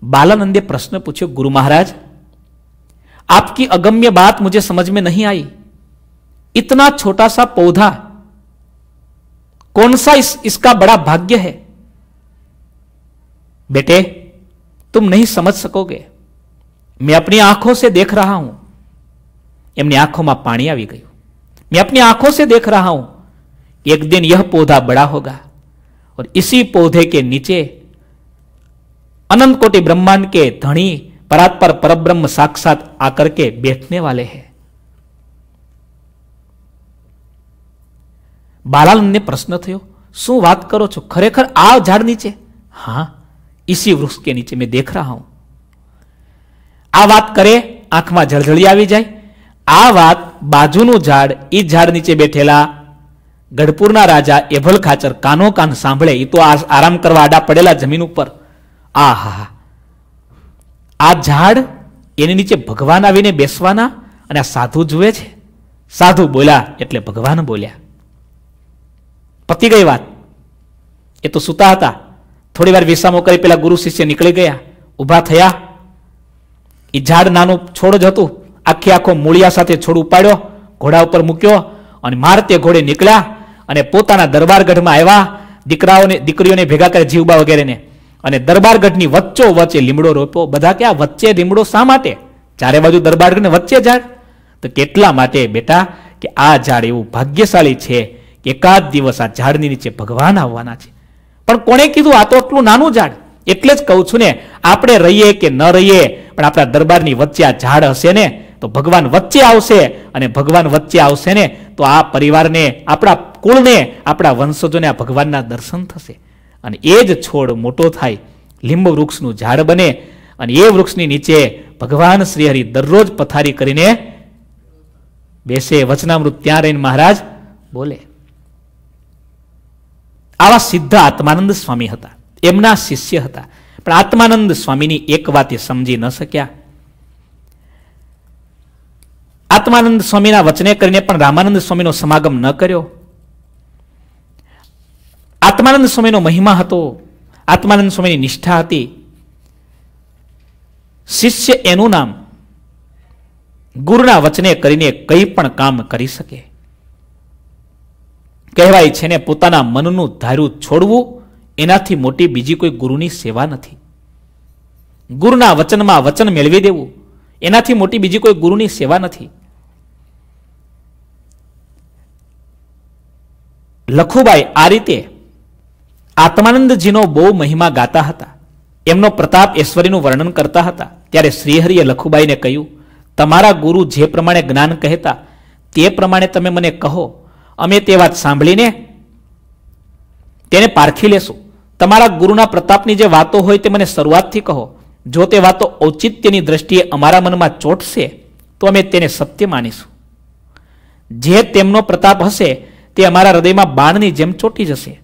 बालानंदे प्रश्न पूछो, गुरु महाराज आपकी अगम्य बात मुझे समझ में नहीं आई. इतना छोटा सा पौधा, कौन सा इसका बड़ा भाग्य है. बेटे तुम नहीं समझ सकोगे, मैं अपनी आंखों से देख रहा हूं. एमनी आंखों में पानी आ गयु. मैं अपनी आंखों से देख रहा हूं, एक दिन यह पौधा बड़ा होगा और इसी पौधे के नीचे अनंत कोटि ब्रह्मांड के धनी परात्पर परब्रह्म साक्षात आकर के बैठने वाले हैं. बालानंद ने प्रश्न थयो, शू बात करो छो, खरेखर आ झाड़ नीचे? हाँ, इसी वृक्ष के नीचे मैं देख रहा हूं. आ बात करे आंख में झलझली आवी जाए. आ बात बाजूनु झाड़, ई झाड़ नीचे बैठेला गढ़पुरना राजा एभल खाचर कानो कान सांभळे. ई तो आराम करवा आडा पड़ेला जमीन पर. आ हा, आ झाड़ एनी नीचे भगवान आवीने बेसवाना अने आ साधु जुए छे. साधु बोल्या एटले भगवान बोल्या. पती गई बात. ये तो सूता था. थोड़ी वार विसामो करी पेला गुरु शिष्य निकली गया, उभा थया. ई झाड़ नानो छोड़ ज हतुं. आखी आखो मूळिया साथे छोड़ उपाड्यो, घोड़ा पर मूक्यो अने मारते घोड़े निकळ्या अने पोताना दरबारगढ़मां आव्या. दीकराओने दीकरीओने भेगा करे जीवबा वगैरेने अने दरबारगढ़नी वच्चो वच्चे લીમડો રોપ્યો. બધા કે આ વચ્ચે લીમડો શા માટે? ચારે બાજુ દરબારગઢને વચ્ચે ઝાડ. તો કેટલા માટે બેટા કે આ ઝાડ એવું ભાગ્યશાળી છે. એકાદ દિવસ આ ઝાડની નીચે ભગવાન આવવાના છે. પણ કોણે કીધું? આ તો આટલું નાનું ઝાડ. એટલે જ કહું છું ને, આપણે રહીએ કે ન રહીએ પણ આપણા દરબારની વચ્ચે આ ઝાડ હશે ને તો ભગવાન વચ્ચે આવશે, અને ભગવાન વચ્ચે આવશે ને તો આ પરિવારને, આપણા કુળને, આપણા વંશજોને આ ભગવાનના દર્શન થશે. અને એ જ છોડ મોટો થાય, લીંબ વૃક્ષનું ઝાડ બને, અને એ વૃક્ષની નીચે ભગવાન શ્રીહરિ દરરોજ પથારી કરીને બેસે, વચનામૃત ત્યાં રહીને મહારાજ બોલે. आवा सीधा आत्मानंद स्वामी हता, एमना शिष्य हता. पण आत्मानंद स्वामीनी एक वात समझी न शक्या. आत्मानंद स्वामीना वचने करीने पण रामानंद स्वामीनो समागम न कर्यो. आत्मानंद स्वामीनो महिमा हतो, आत्मानंद स्वामीनी निष्ठा हती. शिष्य एनु नाम गुरुना वचने करीने कई पण काम करी सके. કહેવાય છે ને, પોતાના મનનું ધાર્યું છોડવું એનાથી મોટી બીજી કોઈ ગુરુની સેવા નથી. ગુરુના વચનમાં વચન મેળવી દેવું એનાથી મોટી બીજી કોઈ ગુરુની સેવા નથી. લખુબાઈ આ રીતે આત્માનંદજીનો બહુ મહિમા ગાતા હતા, એમનો પ્રતાપ ઐશ્વર્યનું વર્ણન કરતા હતા. ત્યારે શ્રીહરિએ લખુબાઈને કહ્યું, તમારા ગુરુ જે પ્રમાણે જ્ઞાન કહેતા તે પ્રમાણે તમે મને કહો. અમે તે વાત સાંભળીને તેને પારખી લેશું। તમારા ગુરુના પ્રતાપની જે વાતો હોય તે મને શરૂઆતથી કહો। જો તે વાતો ઔચિત્યની દ્રષ્ટિએ અમારા મનમાં ચોંટશે તો અમે તેને સત્ય માનીશું। જે તેમનો પ્રતાપ હશે તે અમારા હૃદયમાં બાણની જેમ ચોંટી જશે।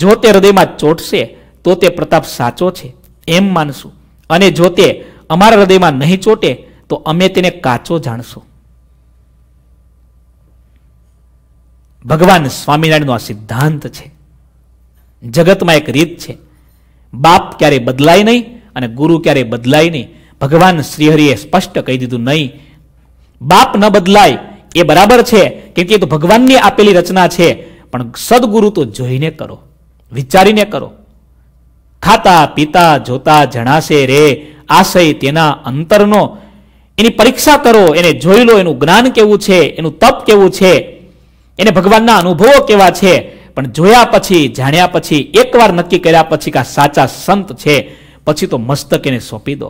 જો તે હૃદયમાં ચોંટશે તો તે પ્રતાપ સાચો છે એમ માનશું, અને જો તે અમારા હૃદયમાં નહીં ચોંટે તો અમે તેને કાચો જાણશું। ભગવાન સ્વામિનારાયણનો આ સિદ્ધાંત છે। જગતમાં એક રીત છે, બાપ ક્યારેય બદલાય નહીં અને ગુરુ ક્યારેય બદલાય નહીં। ભગવાન શ્રીહરિએ સ્પષ્ટ કહી દીધું નહીં, બાપ ન બદલાય એ બરાબર છે, કેમ કે એ તો ભગવાનની આપેલી રચના છે, પણ સદગુરુ તો જોઈને કરો, વિચારીને કરો। ખાતા પીતા જોતા જણાશે રે આશય તેના અંતરનો, એની પરીક્ષા કરો, એને જોઈ લો, એનું જ્ઞાન કેવું છે, એનું તપ કેવું છે, એને ભગવાનના અનુભવો કેવા છે। પણ જોયા પછી, જાણ્યા પછી, એકવાર નક્કી કર્યા પછી કે આ સાચા સંત છે, પછી તો મસ્તક એને સોંપી દો।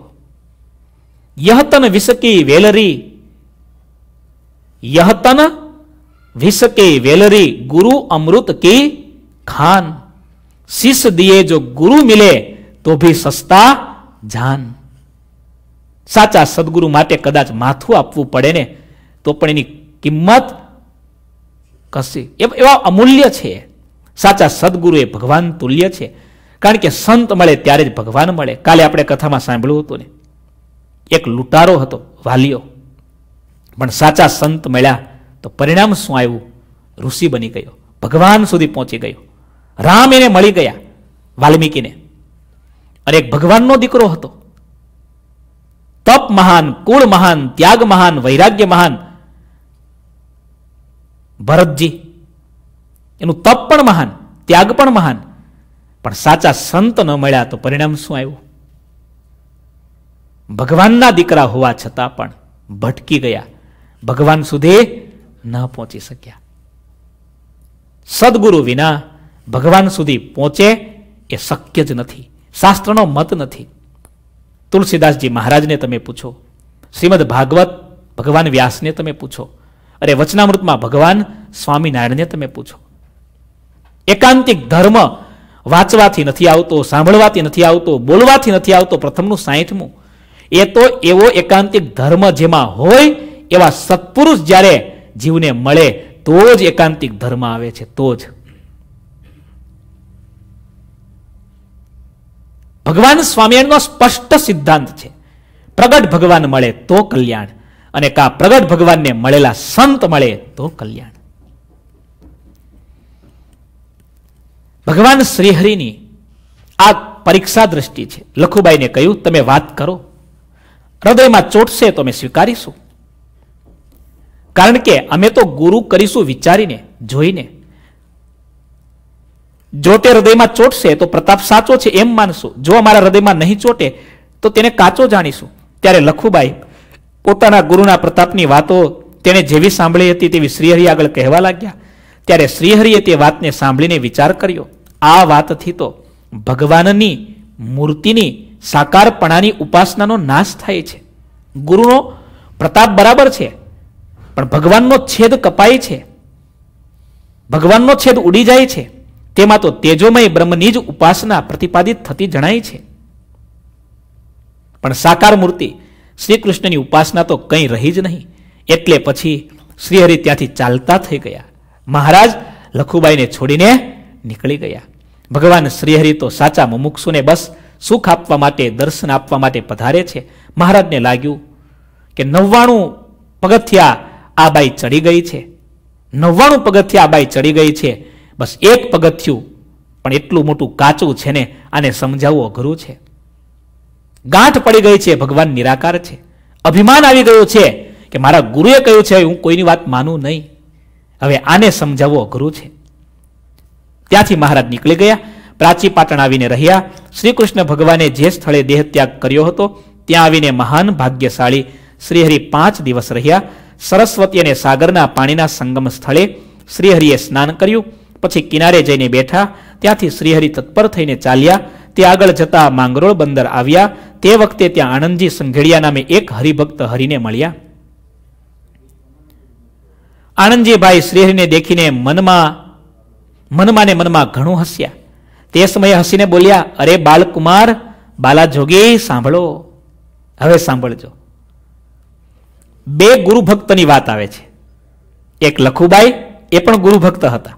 યહતન વિસકી વેલરી, યહતન વિસકી વેલરી ગુરુ અમૃત કી ખાન, શીશ દિયે જો ગુરુ મિલે તો ભી સસ્તા જાન। સાચા સદગુરુ માટે કદાચ માથું આપવું પડે ને, તો પણ એની કિંમત કશી, એવા અમૂલ્ય છે। સાચા સદગુરુ એ ભગવાન તુલ્ય છે, કારણ કે સંત મળે ત્યારે જ ભગવાન મળે। કાલે આપણે કથામાં સાંભળ્યું હતું ને, એક લૂંટારો હતો વાલિયો, પણ સાચા સંત મળ્યા તો પરિણામ શું આવ્યું? ઋષિ બની ગયો, ભગવાન સુધી પહોંચી ગયો, રામ એને મળી ગયા વાલ્મીકીને। અને એક ભગવાનનો દીકરો હતો, તપ મહાન, કુળ મહાન, ત્યાગ મહાન, વૈરાગ્ય મહાન, ભરતજી, એનું તપ પણ મહાન, ત્યાગ પણ મહાન, પણ સાચા સંત ન મળ્યા તો પરિણામ શું આવ્યું? ભગવાનના દીકરા હોવા છતાં પણ ભટકી ગયા, ભગવાન સુધી ન પહોંચી શક્યા। સદગુરુ વિના ભગવાન સુધી પહોંચે એ શક્ય જ નથી, શાસ્ત્રનો મત નથી। તુલસીદાસજી મહારાજને તમે પૂછો, શ્રીમદ ભાગવત ભગવાન વ્યાસને તમે પૂછો, અરે વચનામૃતમાં ભગવાન સ્વામિનારાયણને તમે પૂછો। એકાંતિક ધર્મ વાંચવાથી નથી આવતો, સાંભળવાથી નથી આવતો, બોલવાથી નથી આવતો, પ્રથમનું 60મું। એ તો એવો એકાંતિક ધર્મ જેમાં હોય એવા સત્પુરુષ જ્યારે જીવને મળે તો જ એકાંતિક ધર્મ આવે છે, તો જ। ભગવાન સ્વામિનારાયણનો સ્પષ્ટ સિદ્ધાંત છે, પ્રગટ ભગવાન મળે તો કલ્યાણ, અને કા પ્રગટ ભગવાનને મળેલા સંત મળે તો કલ્યાણ। ભગવાન શ્રીહરિની આ પરીક્ષા દ્રષ્ટિ છે। લખુબાઈને કહ્યું, તમે વાત કરો, હૃદયમાં ચોટશે તો અમે સ્વીકારીશું, કારણ કે અમે તો ગુરુ કરીશું વિચારીને, જોઈને। જો તે હૃદયમાં ચોટશે તો પ્રતાપ સાચો છે એમ માનશું, જો અમારા હૃદયમાં નહીં ચોટે તો તેને કાચો જાણીશું। ત્યારે લખુબાઈ પોતાના ગુરુના પ્રતાપની વાતો તેણે જેવી સાંભળી હતી તેવી શ્રીહરિ આગળ કહેવા લાગ્યા। ત્યારે શ્રીહરિએ તે વાતને સાંભળીને વિચાર કર્યો, આ વાતથી તો ભગવાનની મૂર્તિની સાકારપણાની ઉપાસનાનો નાશ થાય છે। ગુરુનો પ્રતાપ બરાબર છે, પણ ભગવાનનો છેદ કપાય છે, ભગવાનનો છેદ ઉડી જાય છે, તેમાં તો તેજોમય બ્રહ્મની જ ઉપાસના પ્રતિપાદિત થતી જણાય છે, પણ સાકાર મૂર્તિ શ્રી કૃષ્ણની ઉપાસના તો કંઈ રહી જ નહીં। એટલે પછી શ્રીહરિ ત્યાંથી ચાલતા થઈ ગયા, મહારાજ લખુબાઈને છોડીને નીકળી ગયા। ભગવાન શ્રીહરિ તો સાચા મુમુક્ષુને બસ સુખ આપવા માટે, દર્શન આપવા માટે પધારે છે। મહારાજને લાગ્યું કે 99 પગથિયા આ બાઈ ચડી ગઈ છે, 99 પગથિયા આ બાઈ ચડી ગઈ છે, બસ એક પગથિયું પણ એટલું મોટું કાચું છે ને, આને સમજાવવું અઘરું છે। ગાંઠ પડી ગઈ છે, ભગવાન નિરાકાર છે, અભિમાન આવી ગયું છે કે મારા ગુરુએ કહ્યું છે હું કોઈની વાત માનું નહીં, હવે આને સમજાવવું અઘરું છે। ત્યાંથી મહારાજ નીકળી ગયા, પ્રાચી પાટણ આવીને રહ્યા। શ્રી કૃષ્ણ ભગવાને જે સ્થળે દેહત્યાગ કર્યો હતો ત્યાં આવીને મહાન ભાગ્યશાળી શ્રીહરિ 5 દિવસ રહ્યા। સરસ્વતી અને સાગરના પાણીના સંગમ સ્થળે શ્રીહરિએ સ્નાન કર્યું, પછી કિનારે જઈને બેઠા। ત્યાંથી શ્રીહરિ તત્પર થઈને ચાલ્યા, તે આગળ જતા માંગરોળ બંદર આવ્યા। તે વખતે ત્યાં આનંદજી સંઘેડિયા નામે એક હરિભક્ત હરિને મળ્યા। આનંદજીભાઈ શ્રીહરિને દેખીને મનમાં ઘણું હસ્યા, તે સમયે હસીને બોલ્યા, અરે બાલકુમાર બાલાજોગી સાંભળો, હવે સાંભળજો. બે ગુરુ ભક્તની વાત આવે છે. એક લખુબાઈ, એ પણ ગુરુ ભક્ત હતા,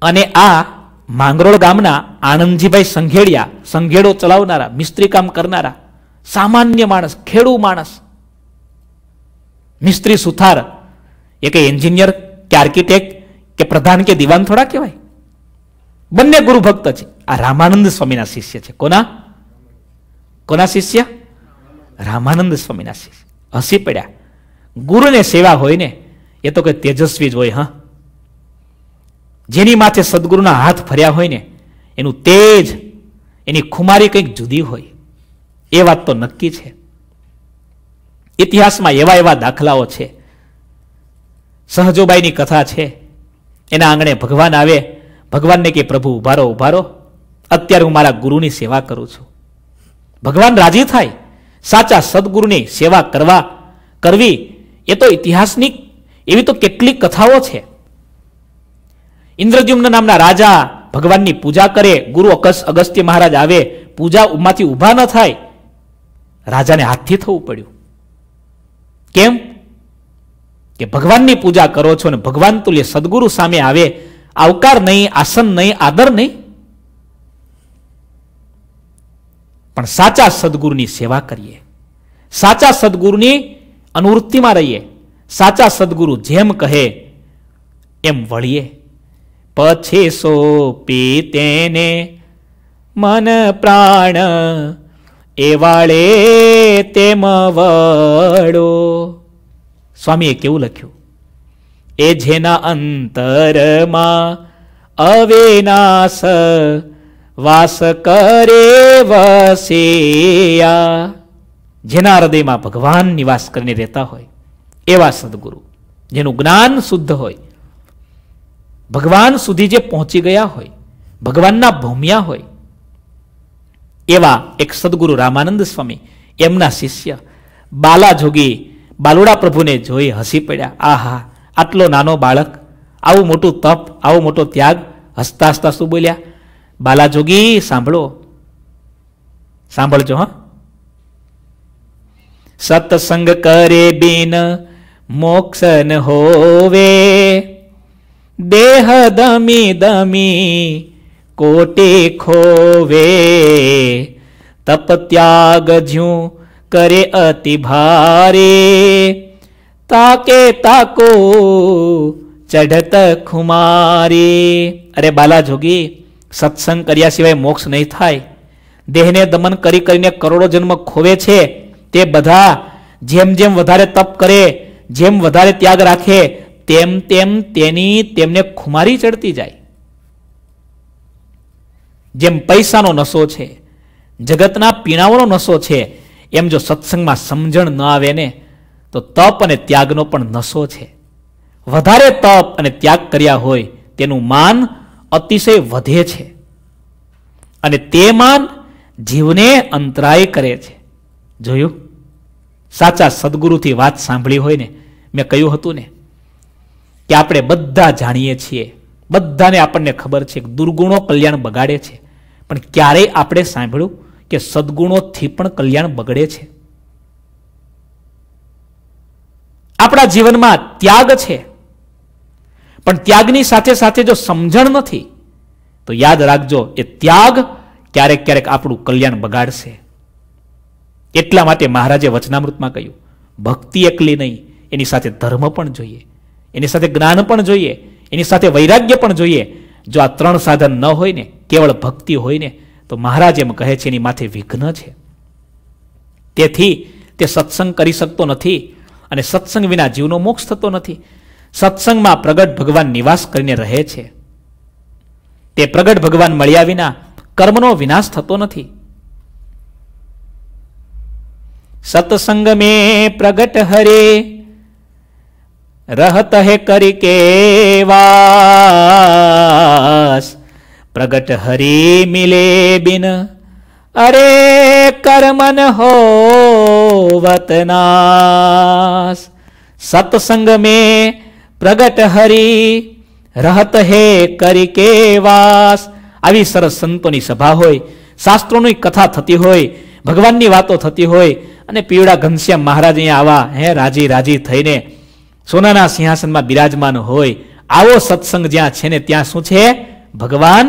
અને આ માંગરોળ ગામના આણંદજીભાઈ સંઘેડિયા, સંઘેડો ચલાવનારા, મિસ્ત્રી કામ કરનારા સામાન્ય માણસ, ખેડૂ માણસ, મિસ્ત્રી સુથાર, એ કે એન્જિનિયર કે આર્કિટેક્ટ કે પ્રધાન કે દિવાન થોડા કહેવાય. બંને ગુરુ ભક્ત છે. આ રામાનંદ સ્વામીના શિષ્ય છે. કોના કોના શિષ્ય? રામાનંદ સ્વામીના શિષ્ય. હસી પડ્યા. ગુરુને સેવા હોય ને એ તો કે તેજસ્વી જ હોય. હા, જેની માથે સદગુરુના હાથ ફર્યા હોય ને એનું તેજ, એની ખુમારી કંઈક જુદી હોય, એ વાત તો નક્કી છે. ઇતિહાસમાં એવા એવા દાખલાઓ છે. સહજોબાઈની કથા છે. એના આંગણે ભગવાન આવે, ભગવાનને કે પ્રભુ ઉભારો ઉભારો, અત્યારે હું મારા ગુરુની સેવા કરું છું. ભગવાન રાજી થાય. સાચા સદગુરુની સેવા કરવી એ તો ઇતિહાસની એવી તો કેટલીક કથાઓ છે. ઇન્દ્રદ્યુમ્ન નામના રાજા ભગવાનની પૂજા કરે, ગુરુ અગસ્ત્ય મહારાજ આવે, પૂજામાંથી ઊભા ન થાય, રાજાને હાથથી થવું પડ્યું. કેમ કે ભગવાનની પૂજા કરો છો ને ભગવાન તુલ્ય સદગુરુ સામે આવે, આવકાર નહીં, આસન નહીં, આદર નહીં. પણ સાચા સદગુરુની સેવા કરીએ, સાચા સદગુરુની અનુવૃત્તિમાં રહીએ, સાચા સદગુરુ જેમ કહે એમ વળીએ. પછી સોંપી તેને મન પ્રાણ, એ વાળે તેમ વળો. સ્વામીએ કેવું લખ્યું? એ જેના અંતરમાં અવિનાશ વાસ કરે વસેયા, જેના હૃદયમાં ભગવાન નિવાસ કરીને રહેતા હોય એવા સદગુરુ, જેનું જ્ઞાન શુદ્ધ હોય, ભગવાન સુધી જે પહોંચી ગયા હોય, ભગવાનના ભૌમ્યા હોય, એવા એક સદગુરુ રામાનંદ સ્વામી, એમના શિષ્ય બાલાજોગી બાલુડા પ્રભુને જોઈ હસી પડ્યા. આહા, આટલો નાનો બાળક, આવું મોટું તપ, આવો મોટો ત્યાગ. હસતા હસતા શું બોલ્યા? બાલાજોગી સાંભળો, સાંભળજો. હા, સત્સંગ કરે બિન મોક્ષ ન હોવે, દેહ દમી દમી કોટી ખોવે, તપ ત્યાગ જ્યું કરે અતિ ભારે, તાકે તાકો ચઢત ખુમારી. અરે બાલાજોગી, સત્સંગ કર્યા સિવાય મોક્ષ નહીં થાય. દેહને દમન કરી કરીને કરોડો જન્મ ખોવે છે. તે બધા જેમ જેમ વધારે તપ કરે, જેમ વધારે ત્યાગ રાખે, તેમ તેમ તેમને ખુમારી ચડતી જાય. જેમ પૈસાનો નશો છે, જગતના પીણાઓનો નશો છે, એમ જો સત્સંગમાં સમજણ ન આવે ને તો તપ અને ત્યાગનો પણ નશો છે. વધારે તપ અને ત્યાગ કર્યા હોય તેનું માન અતિશય વધે છે, અને તે માન જીવને અંતરાય કરે છે. જોયું? સાચા સદગુરુથી વાત સાંભળી હોય ને, મેં કહ્યું હતું ને કે આપણે બધા જાણીએ છીએ, બધાને આપણને ખબર છે કે દુર્ગુણો કલ્યાણ બગાડે છે, પણ ક્યારેય આપણે સાંભળ્યું કે સદગુણોથી પણ કલ્યાણ બગડે છે? આપણા જીવનમાં ત્યાગ છે, પણ ત્યાગની સાથે સાથે જો સમજણ નથી તો યાદ રાખજો, એ ત્યાગ ક્યારેક ક્યારેક આપણું કલ્યાણ બગાડશે. એટલા માટે મહારાજે વચનામૃતમાં કહ્યું, ભક્તિ એકલી નહીં, એની સાથે ધર્મ પણ જોઈએ, એની સાથે જ્ઞાન પણ જોઈએ, એની સાથે વૈરાગ્ય પણ જોઈએ. જો આ ત્રણ સાધન ન હોય ને, કેવળ ભક્તિ હોય ને, તો મહારાજ એમ કહે છે એની માથે વિઘ્ન છે. તેથી તે સત્સંગ કરી શકતો નથી, અને સત્સંગ વિના જીવનો મોક્ષ થતો નથી. સત્સંગમાં પ્રગટ ભગવાન નિવાસ કરીને રહે છે. તે પ્રગટ ભગવાન મળ્યા વિના કર્મનો વિનાશ થતો નથી. સત્સંગ મે પ્રગટ હરે रहत है करि के वास, प्रगट हरि मिले बिन अरे कर्मन होवत नास। सत्संग में प्रगट हरि रहत है करि के वास। આવી સરસ સંતોની સભા હોય, શાસ્ત્રોની કથા થતી હોય, ભગવાનની વાતો થતી હોય અને પીવડા ઘનશ્યામ મહારાજ અહીંયા આવા હે રાજી રાજી થઈને સોનાના સિંહાસનમાં બિરાજમાન હોય. આવો સત્સંગ જ્યાં છે ને ત્યાં શું છે? ભગવાન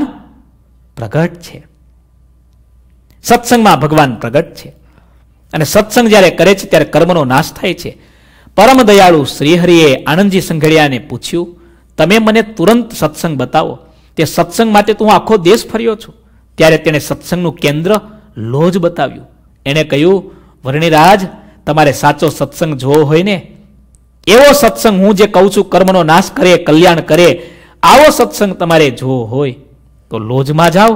પ્રગટ છે. સત્સંગમાં ભગવાન પ્રગટ છે. અને સત્સંગ જ્યારે કરે છે ત્યારે કર્મનો નાશ થાય છે. પરમ દયાળુ શ્રીહરિએ આનંદજી સંઘડિયાને પૂછ્યું, તમે મને તુરંત સત્સંગ બતાવો. તે સત્સંગ માટે તો હું આખો દેશ ફર્યો છું. ત્યારે તેણે સત્સંગનું કેન્દ્ર લોજ બતાવ્યું. એણે કહ્યું, વર્ણિરાજ, તમારે સાચો સત્સંગ જોવો હોય ને, એવો સત્સંગ હું જે કહું છું કર્મનો નાશ કરે, કલ્યાણ કરે, આવો સત્સંગ તમારે જોવો હોય તો લોજમાં જાઓ.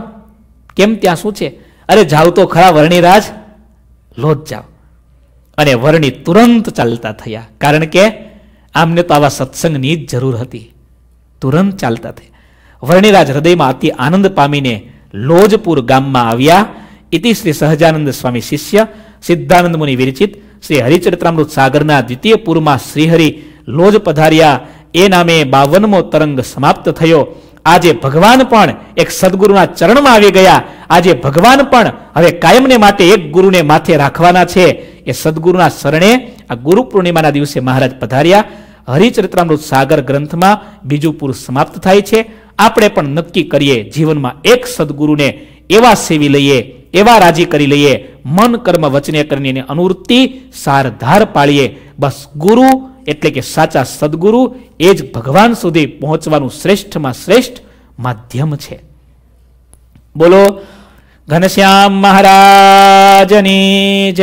કેમ, ત્યાં શું છે? અરે જાઓ તો ખરા વર્ણિરાજ, લોજ જાઓ. અને વર્ણિ તુરંત ચાલતા થયા, કારણ કે આમને તો આવા સત્સંગની જ જરૂર હતી. તુરંત ચાલતા થયા. વર્ણિરાજ હૃદયમાં અતિ આનંદ પામીને લોજપુર ગામમાં આવ્યા. ઇતિ શ્રી સહજાનંદ સ્વામી શિષ્ય સિદ્ધાનંદ મુનિ વિરચિત શ્રી હરિચરિત્રામૃત સાગરના દ્વિતીય પૂરમાં શ્રીહરિ લોજ પધાર્યા. એ નામે 52મો તરંગ સમાપ્ત થયો. આજે ભગવાન પણ એક સદગુરુના ચરણમાં આવી ગયા. આજે ભગવાન પણ હવે કાયમને માટે એક ગુરુને માથે રાખવાના છે. એ સદગુરુના શરણે આ ગુરુ પૂર્ણિમાના દિવસે મહારાજ પધાર્યા. હરિચરિત્રામૃત સાગર ગ્રંથમાં બીજું પૂર સમાપ્ત થાય છે. આપણે પણ નક્કી કરીએ, જીવનમાં એક સદગુરુને એવા સેવી લઈએ, એવા રાજી કરી લઈએ, મન કર્મ વચને કરીને અનુવૃત્તિ સારધાર પાળીએ. બસ ગુરુ એટલે કે સાચા સદગુરુ એ જ ભગવાન સુધી પહોંચવાનું શ્રેષ્ઠમાં શ્રેષ્ઠ માધ્યમ છે. બોલો ઘનશ્યામ મહારાજની જય.